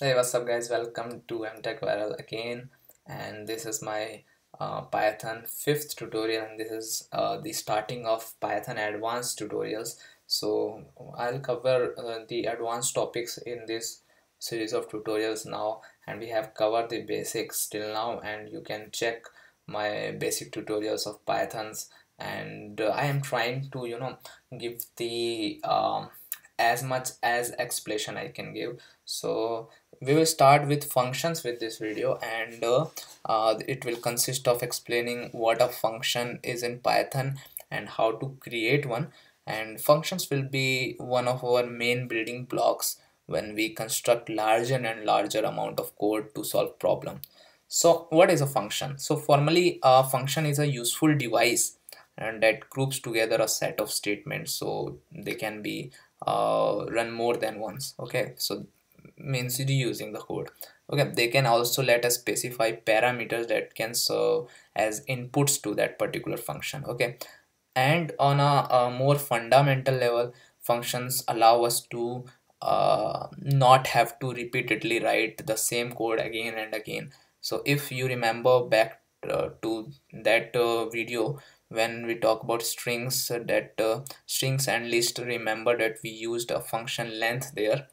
Hey, what's up guys, welcome to MTech viral again, and this is my Python 5th tutorial, and this is the starting of Python advanced tutorials. So I'll cover the advanced topics in this series of tutorials now, and we have covered the basics till now, and you can check my basic tutorials of Pythons. And I am trying to give the as much as explanation I can give. So we will start with functions with this video, and it will consist of explaining what a function is in Python and how to create one. And functions will be one of our main building blocks when we construct larger and larger amount of code to solve problem. So what is a function? So formally, a function is a useful device and that groups together a set of statements, so they can be run more than once. Okay, so means reusing the code. Okay, they can also let us specify parameters that can serve as inputs to that particular function. Okay, and on a more fundamental level, functions allow us to not have to repeatedly write the same code again and again. So if you remember back to that video when we talk about strings, that strings and list, remember that we used a function length there,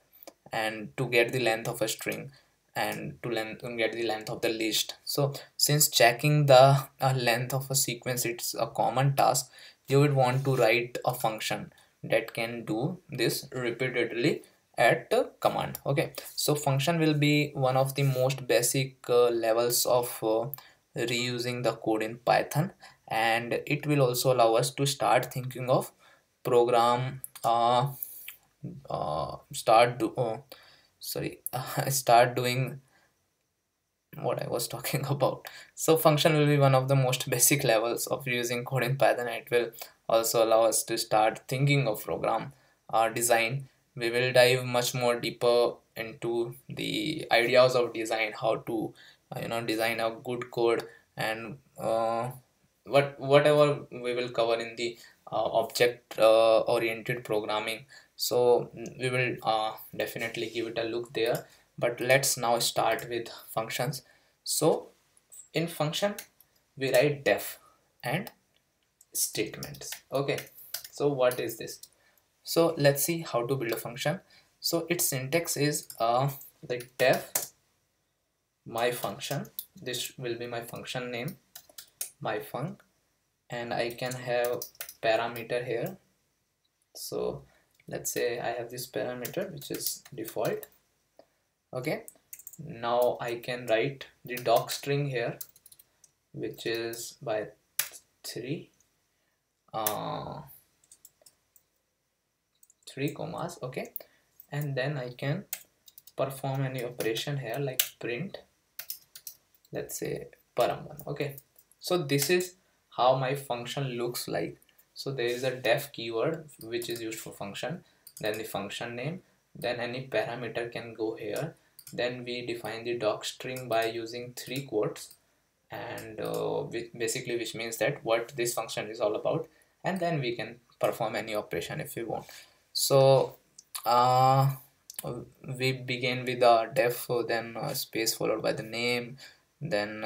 and to get the length of a string and to get the length of the list. So since checking the length of a sequence, it's a common task, you would want to write a function that can do this repeatedly at command. Okay, so function will be one of the most basic levels of reusing the code in Python, and it will also allow us to start thinking of program start doing what I was talking about. So function will be one of the most basic levels of reusing code in Python. It will also allow us to start thinking of program design. We will dive much more deeper into the ideas of design, how to design a good code, and whatever we will cover in the object oriented programming. So we will definitely give it a look there, but let's now start with functions. So in function we write def and statements. Okay, so what is this? So let's see how to build a function. So its syntax is like def my function, this will be my function name, my func, and I can have parameter here. So let's say I have this parameter which is default. Okay, now I can write the doc string here, which is by 3 commas. Okay, and then I can perform any operation here like print, let's say param1. Okay, so this is how my function looks like. So there is a def keyword which is used for function, then the function name, then any parameter can go here, then we define the doc string by using 3 quotes, and basically which means that what this function is all about, and then we can perform any operation if we want. So we begin with a def, then space followed by the name, then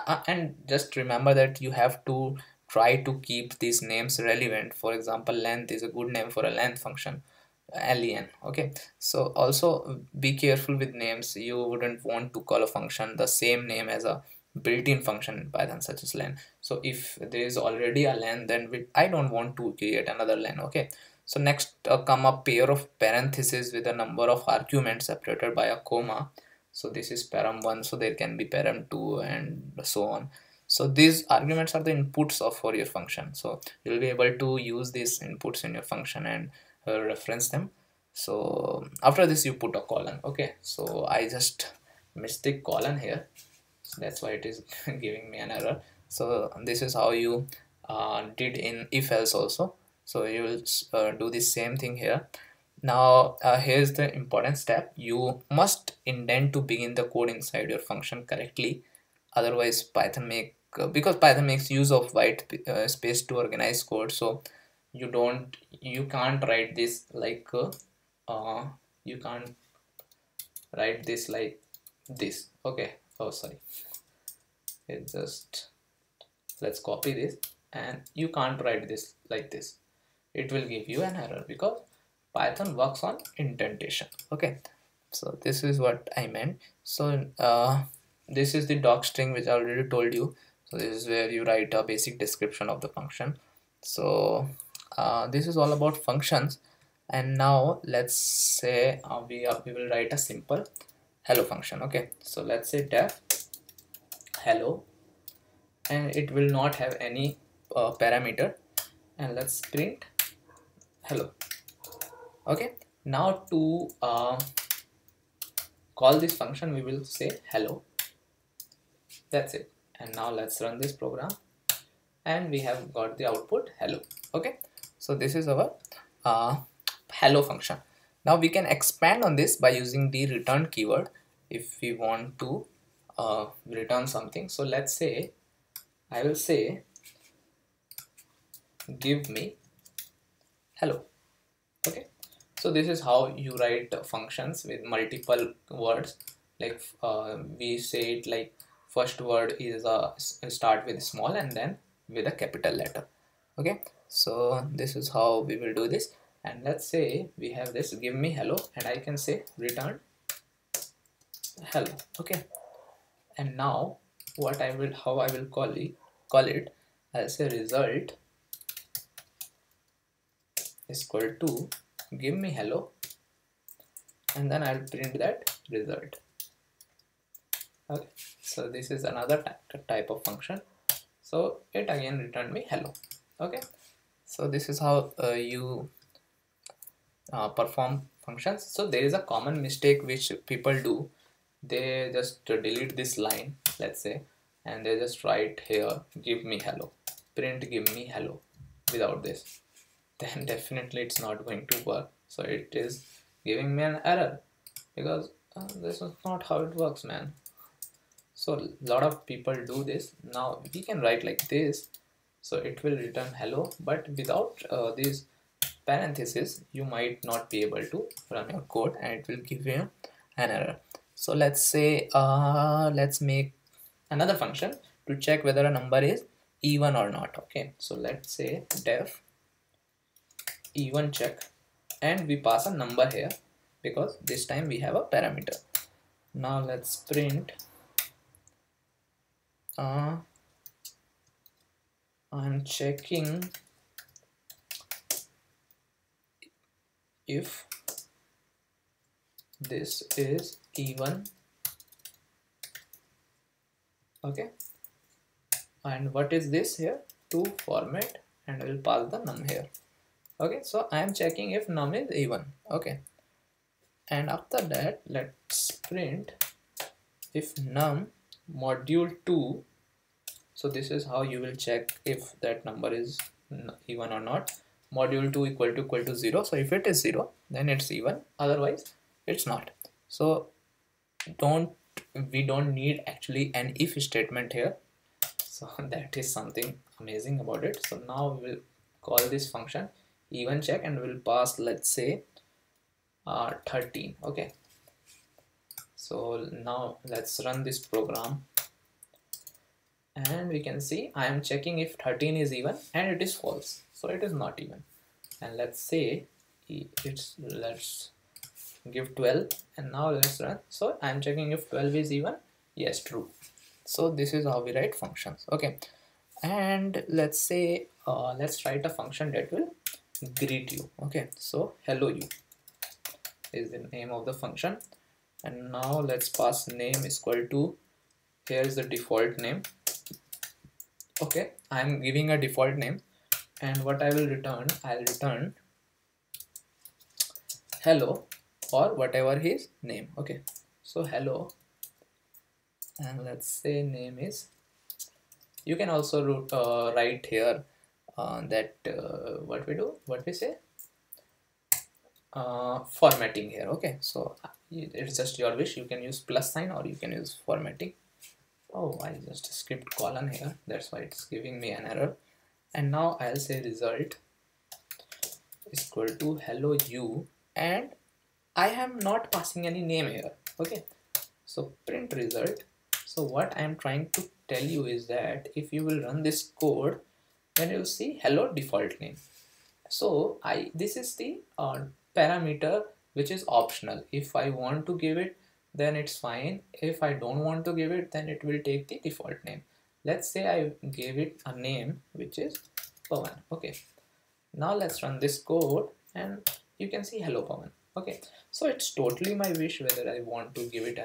and just remember that you have to try to keep these names relevant. For example, length is a good name for a length function, len. Okay, so also be careful with names. You wouldn't want to call a function the same name as a built-in function in Python, such as len. So if there is already a len, then I don't want to create another len. Okay, so next come a pair of parentheses with a number of arguments separated by a comma. So this is param1, so there can be param2 and so on. So these arguments are the inputs for your function, so you'll be able to use these inputs in your function and reference them. So after this you put a colon. Okay, so I just missed the colon here, so that's why it is giving me an error. So this is how you did in if else also. So you will do the same thing here. Now here's the important step. You must indent to begin the code inside your function correctly, otherwise Python because Python makes use of white space to organize code. So you can't write this like you can't write this like this. Okay, oh sorry, it just, let's copy this, and you can't write this like this, it will give you an error because Python works on indentation. Okay, so this is what I meant. So this is the doc string which I already told you. So this is where you write a basic description of the function. So this is all about functions. And now let's say we will write a simple hello function. Okay, so let's say def hello, and it will not have any parameter, and let's print hello. Okay, now to call this function we will say hello, that's it. And now let's run this program, and we have got the output hello. Okay, so this is our hello function. Now we can expand on this by using the return keyword if we want to return something. So let's say I will say give me hello. Okay, so this is how you write functions with multiple words. Like we say it like first word is start with small and then with a capital letter. Okay, so this is how we will do this. And let's say we have this give me hello, and I can say return hello. Okay, and now what I will, how I will call it, I'll say result is equal to give me hello, and then I'll print that result. Okay, so this is another type of function. So it again returned me hello. Okay, so this is how you perform functions. So there is a common mistake which people do. They just delete this line, let's say, and they just write here give me hello, print give me hello without this. Then definitely it's not going to work. So it is giving me an error because this is not how it works, man. So a lot of people do this. Now we can write like this, so it will return hello, but without these parentheses you might not be able to run your code and it will give you an error. So let's say let's make another function to check whether a number is even or not. Okay, so let's say def even check, and we pass a number here because this time we have a parameter. Now let's print I'm checking if this is even. Okay, and what is this here? To format, and we'll pass the num here. Okay, so I am checking if num is even. Okay, and after that let's print if num module 2. So this is how you will check if that number is even or not. Module 2 equal to 0. So if it is 0, then it's even, otherwise it's not. So we don't need actually an if statement here. So that is something amazing about it. So now we'll call this function even check, and we'll pass, let's say 13. Okay, so now let's run this program, and we can see I am checking if 13 is even, and it is false, so it is not even. And let's say let's give 12, and now let's run. So I am checking if 12 is even. Yes, true. So this is how we write functions. Okay, and let's say let's write a function that will greet you. Okay, so hello you is the name of the function, and now let's pass name is equal to, here is the default name. Okay, I am giving a default name, and what I will return, I'll return hello or whatever his name. Okay, so hello, and let's say name is, you can also write here that formatting here. Okay, so it's just your wish, you can use plus sign or you can use formatting. Oh, I just skipped colon here, that's why it's giving me an error. And now I'll say result is equal to hello you, and I am not passing any name here. Okay, so print result. So what I am trying to tell you is that if you will run this code, then you will see hello default name. So this is the parameter which is optional. If I want to give it, then it's fine. If I don't want to give it, then it will take the default name. Let's say I gave it a name which is Pawan. Okay, now let's run this code and you can see hello Pawan. Okay, so it's totally my wish whether I want to give it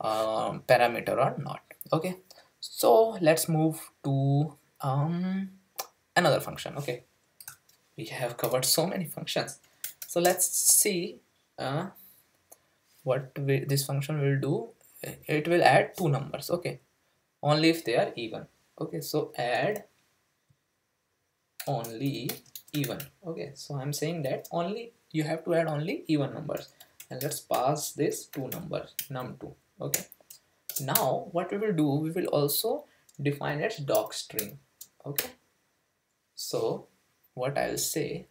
a parameter or not. Okay, so let's move to another function. Okay, we have covered so many functions, so let's see what this function will do. It will add two numbers, okay, only if they are even. Okay, so add only even. Okay, so I'm saying that only you have to add only even numbers, and let's pass this two numbers, num2. Okay, now what we will do, we will also define its doc string. Okay, so what I'll say,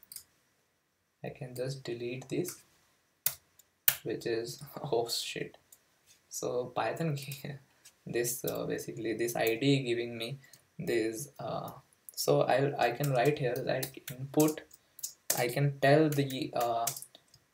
I can just delete this, which is oh shit. So Python this basically this IDE giving me this so I can write here like input. I can tell the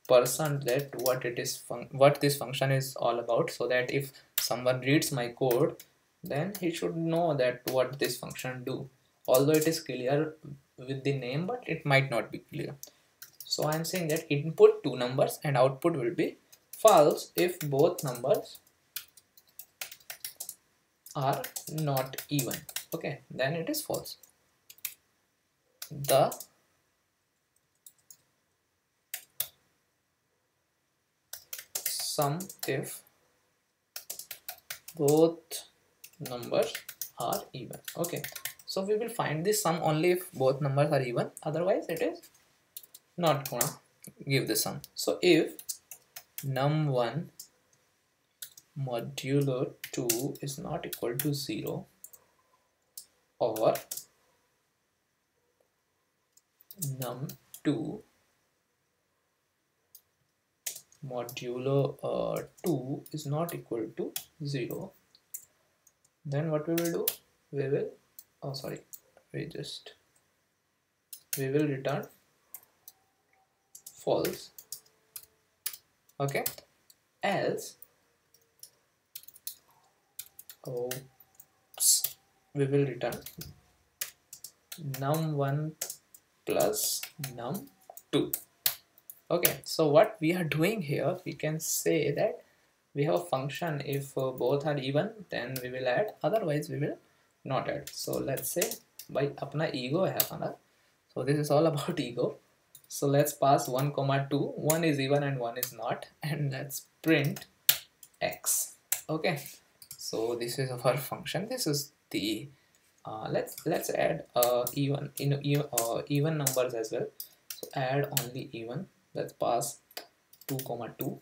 person that what it is, what this function is all about, so that if someone reads my code, then he should know that what this function do. Although it is clear with the name, but it might not be clear. So I am saying that input two numbers and output will be false if both numbers are not even. Okay, then it is false. The sum if both numbers are even. Okay, so we will find the sum only if both numbers are even, otherwise it is not gonna give the sum. So if num1 modulo 2 is not equal to 0 or num2 modulo 2 is not equal to 0, then what we will do, we will we will return false. Okay, else we will return num1 plus num2. Okay, so what we are doing here, we can say that we have a function, if both are even then we will add, otherwise we will not add. So let's say by apna ego hai apna, so this is all about ego. So let's pass 1, 2, one is even and one is not, and let's print x. Okay, so this is our function. This is the let's add even numbers as well. So add only even, let's pass 2, 2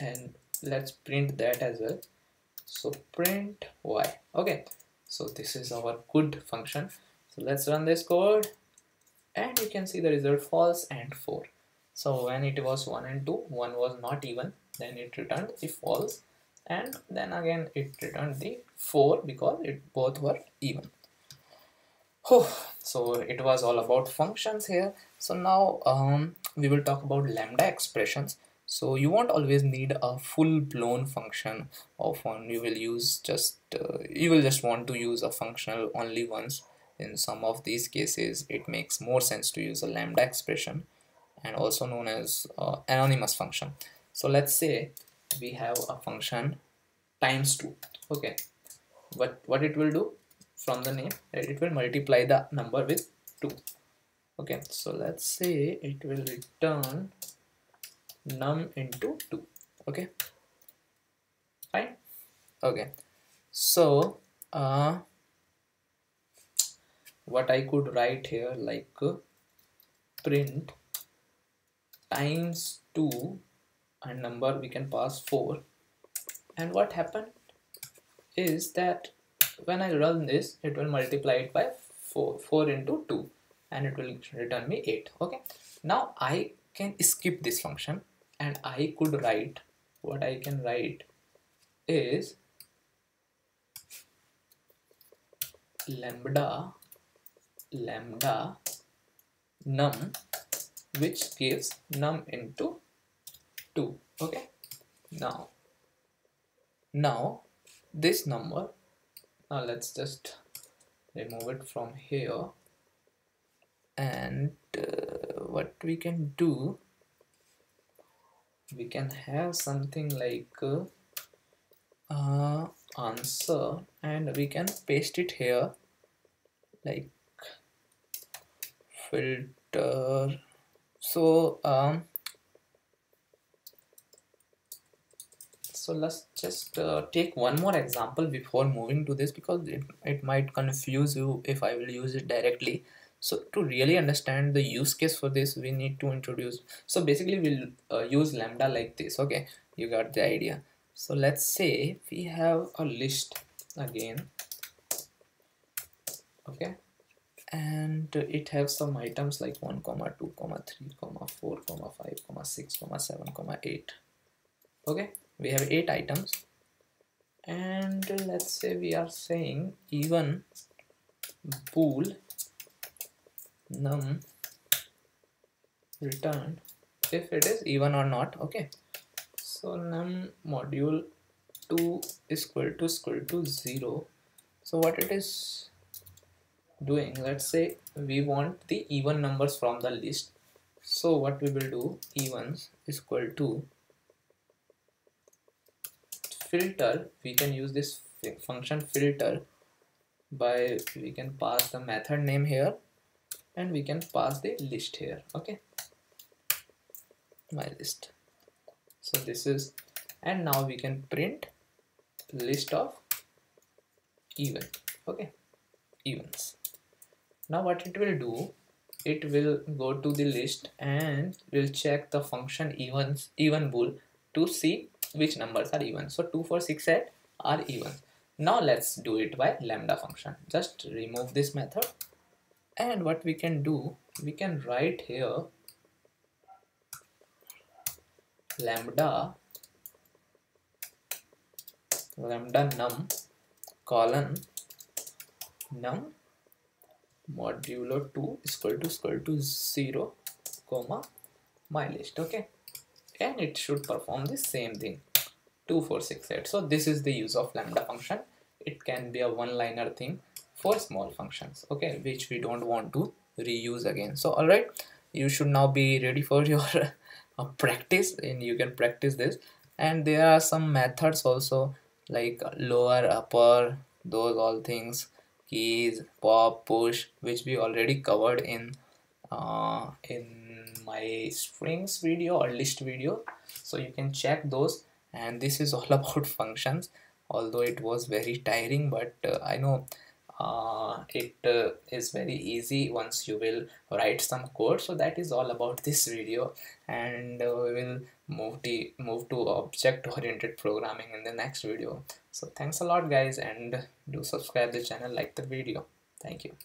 and let's print that as well. So print y. Okay, so this is our good function. So let's run this code and you can see the result false and 4. So when it was 1 and 2, one was not even, then it returned the false, and then again it returned the 4 because it both were even. So it was all about functions here. So now we will talk about lambda expressions. So you won't always need a full-blown function. Often you will use just you will just want to use a functional only once. In some of these cases it makes more sense to use a lambda expression, and also known as anonymous function. So let's say we have a function times 2. Okay, but what it will do, from the name, it will multiply the number with 2. Okay, so let's say it will return num into 2. Okay, fine. Okay, so what I could write here, like print times 2 and number, we can pass 4, and what happened is that when I run this, it will multiply it by 4 into 2 and it will return me 8. Okay, now I can skip this function and I could write, what I can write is lambda num, which gives num into 2. Okay, now this number, now let's just remove it from here, and what we can do, we can have something like answer, and we can paste it here like filter. So so let's just take one more example before moving to this, because it might confuse you if I will use it directly. So to really understand the use case for this, we need to introduce, so basically we'll use lambda like this. Okay, you got the idea. So let's say we have a list again, okay, and it has some items like 1, 2, 3, 4, 5, 6, 7, 8. Okay, we have 8 items, and let's say we are saying even bool num return if it is even or not. Okay, so num module 2 is equal to 0. So what it is doing, let's say we want the even numbers from the list, so what we will do, evens is equal to filter. We can use this function filter by, we can pass the method name here, and we can pass the list here. Okay, my list. So this is, and now we can print list of even, okay, evens. Now what it will do, it will go to the list and will check the function evens, even bool, to see which numbers are even. So 2, 4, 6, 8 are even. Now let's do it by lambda function. Just remove this method, and what we can do, we can write here lambda num colon num modulo 2 is equal to 0 comma my list. Okay, and it should perform the same thing, 2, 4, 6, 8. So this is the use of lambda function. It can be a one-liner thing for small functions, okay, which we don't want to reuse again. So all right, you should now be ready for your practice, and you can practice this. And there are some methods also like lower, upper, those all things, keys, pop, push, which we already covered in my strings video or list video, so you can check those. And this is all about functions, although it was very tiring, but I know it is very easy once you will write some code. So that is all about this video, and we will move to object oriented programming in the next video. So thanks a lot guys, and do subscribe the channel, like the video. Thank you.